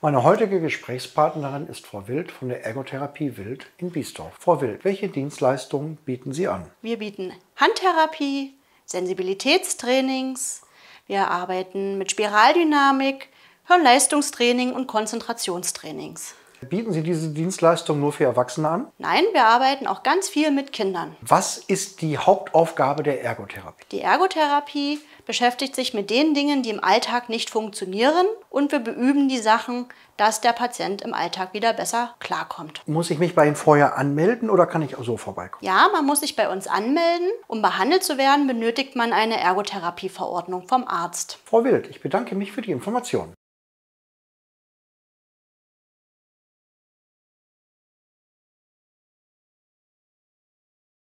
Meine heutige Gesprächspartnerin ist Frau Wild von der Ergotherapie Wild in Biesdorf. Frau Wild, welche Dienstleistungen bieten Sie an? Wir bieten Handtherapie, Sensibilitätstrainings, wir arbeiten mit Spiraldynamik, Hirnleistungstraining und Konzentrationstrainings. Bieten Sie diese Dienstleistung nur für Erwachsene an? Nein, wir arbeiten auch ganz viel mit Kindern. Was ist die Hauptaufgabe der Ergotherapie? Die Ergotherapie beschäftigt sich mit den Dingen, die im Alltag nicht funktionieren, und wir beüben die Sachen, dass der Patient im Alltag wieder besser klarkommt. Muss ich mich bei Ihnen vorher anmelden oder kann ich auch so vorbeikommen? Ja, man muss sich bei uns anmelden. Um behandelt zu werden, benötigt man eine Ergotherapieverordnung vom Arzt. Frau Wild, ich bedanke mich für die Informationen.